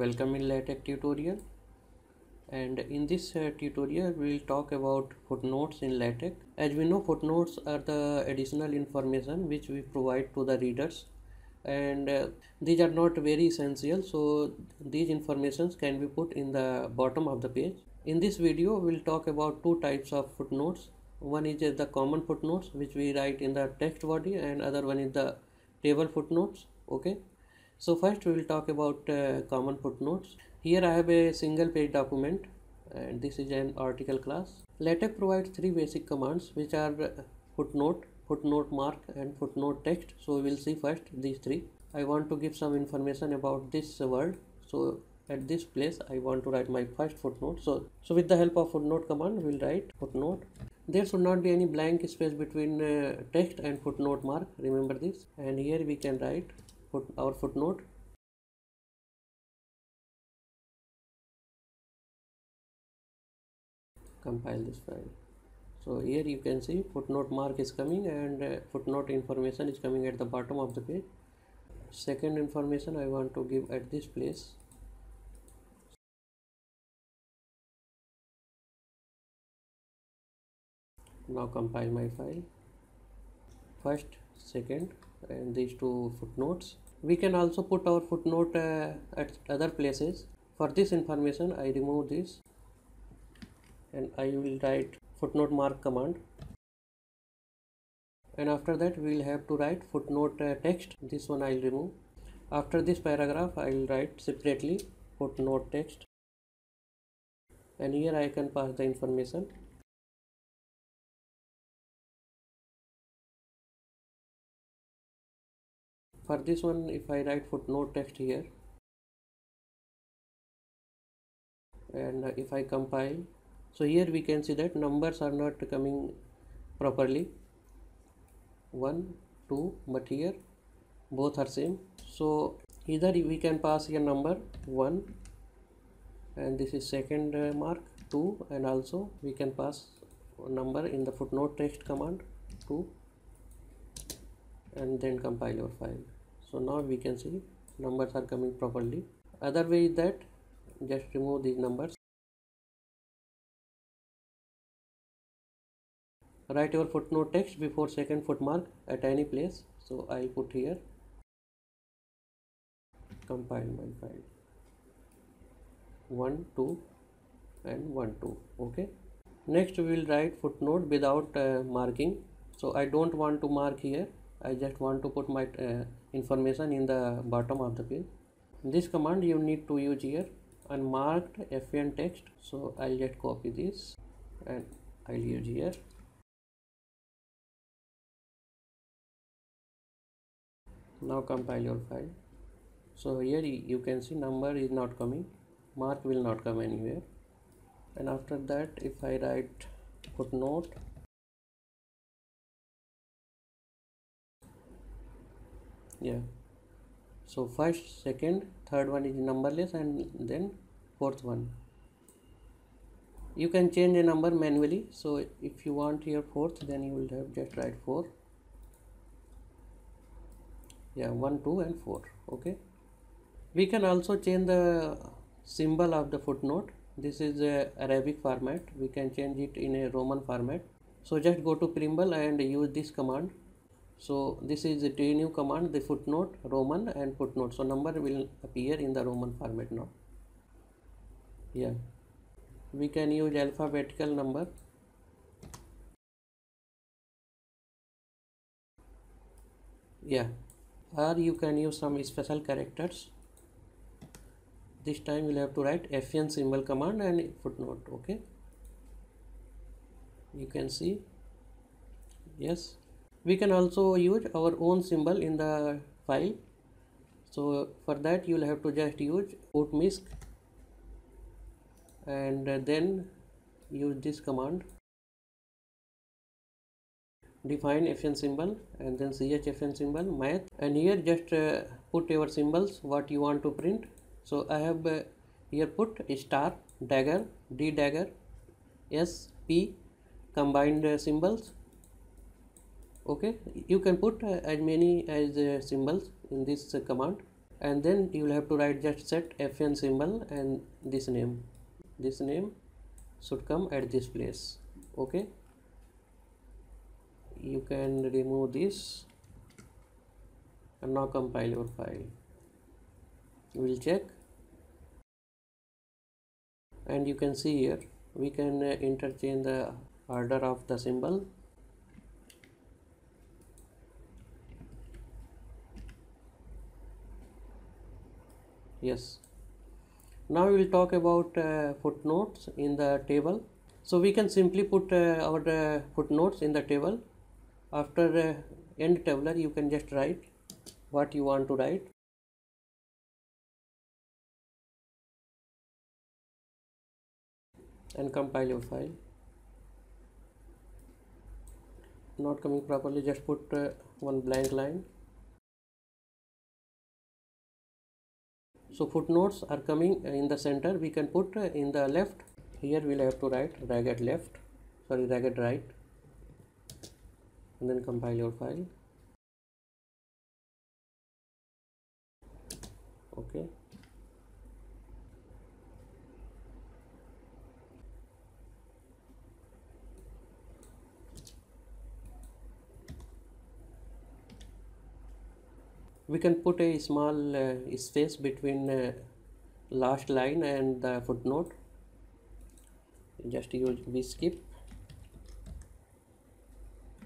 Welcome in LaTeX tutorial, and in this tutorial we will talk about footnotes in LaTeX. As we know, footnotes are the additional information which we provide to the readers, and these are not very essential, so these informations can be put in the bottom of the page. In this video we will talk about two types of footnotes. One is the common footnotes which we write in the text body, and other one is the table footnotes. Okay, so first we will talk about common footnotes. Here I have a single page document, and this is an article class. LaTeX provides three basic commands which are footnote, footnote mark and footnote text. So we will see first these three. I want to give some information about this word, so at this place I want to write my first footnote. So with the help of footnote command we will write footnote. There should not be any blank space between text and footnote mark, remember this. And here we can write our footnote. Compile this file. So here you can see footnote mark is coming, and footnote information is coming at the bottom of the page. Second information I want to give at this place. Now compile my file. First, second, and these two footnotes. We can also put our footnote at other places. For this information I remove this, and I will write footnote mark command, and after that we will have to write footnote text. This one I will remove. After this paragraph I will write separately footnote text, and here I can pass the information. For this one, if I write footnote text here, and if I compile, so here we can see that numbers are not coming properly, 1, 2, but here both are same. So either we can pass here number 1, and this is second mark 2, and also we can pass number in the footnote text command 2, and then compile our file. So now we can see numbers are coming properly. Other way is that just remove these numbers. Write your footnote text before second footmark at any place. So I put here. Compile my file. 1, 2 and 1, 2. Okay. Next we will write footnote without marking. So I don't want to mark here. I just want to put my information in the bottom of the page. This command you need to use here, unmarked fn text. So I'll just copy this and I'll use here. Now compile your file. So here you can see number is not coming, mark will not come anywhere. And after that, if I write footnote so first, second, third one is numberless, and then fourth one. You can change a number manually, so if you want here fourth, then you will have just write 4. 1, 2 and 4. Okay, we can also change the symbol of the footnote. This is a Arabic format, we can change it in a Roman format. So just go to preamble and use this command. So this is the new command, the footnote, Roman and footnote. So number will appear in the Roman format now. We can use alphabetical number. Or you can use some special characters. This time we'll have to write fn symbol command and footnote. Okay. You can see. We can also use our own symbol in the file. So for that you will have to just use footmisc, and then use this command, define fn symbol, and then ch fn symbol math, and here just put your symbols what you want to print. So I have here put star, dagger, d dagger, s, p, combined symbols. Okay, you can put as many as symbols in this command. and then you will have to write just set fn symbol, and this name should come at this place. Okay, you can remove this and now compile your file. We will check, and you can see here we can interchange the order of the symbol. Yes, now we will talk about footnotes in the table. So we can simply put our footnotes in the table. After end tabular, you can just write what you want to write. And compile your file. Not coming properly, just put one blank line. So footnotes are coming in the center. We can put in the left. Here we'll have to write ragged right, and then compile your file. Okay. We can put a small space between last line and the footnote. Just use V skip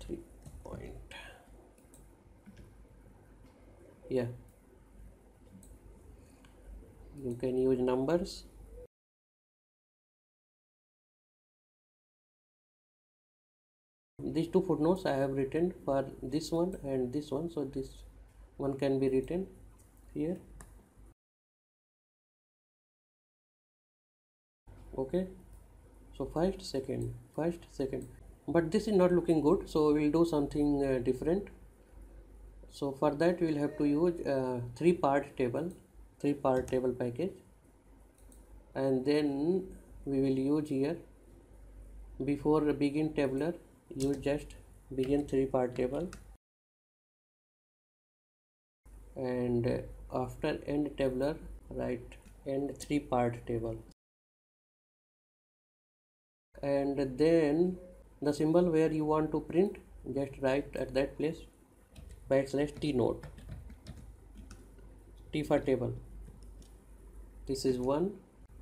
3 point. Yeah, you can use numbers. These two footnotes I have written for this one and this one, so this one can be written here. Okay, so first second, but this is not looking good, so we will do something different. So for that we will have to use three part table package, and then we will use here, before begin tabular, use just begin 3 part table, and after end tabular write end 3 part table, and then the symbol where you want to print, just write at that place \t note, t for table. This is one,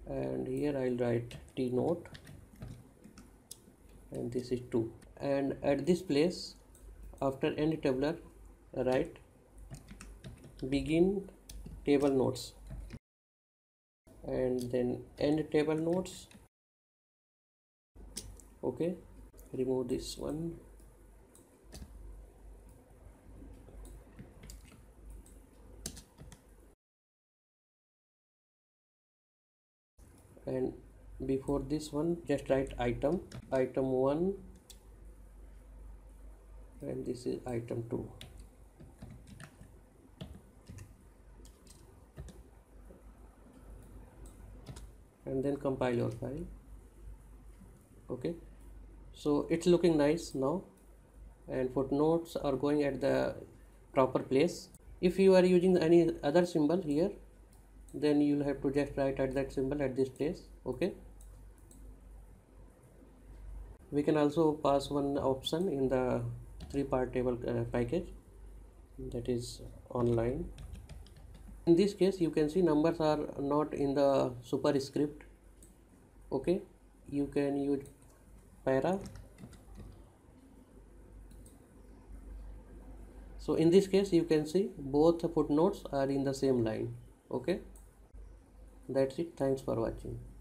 and here I'll write t note, and this is 2, and at this place after end tabular write begin table notes, and then end table notes. Okay, remove this one. And before this one, just write item 1, and this is item 2. And then compile your file. Okay, so it's looking nice now, and footnotes are going at the proper place. If you are using any other symbol here, then you'll have to just write at that symbol at this place. Okay, we can also pass one option in the 3 part table package, that is online. In this case you can see numbers are not in the superscript. Okay, you can use para. So in this case you can see both footnotes are in the same line. Okay, that's it. Thanks for watching.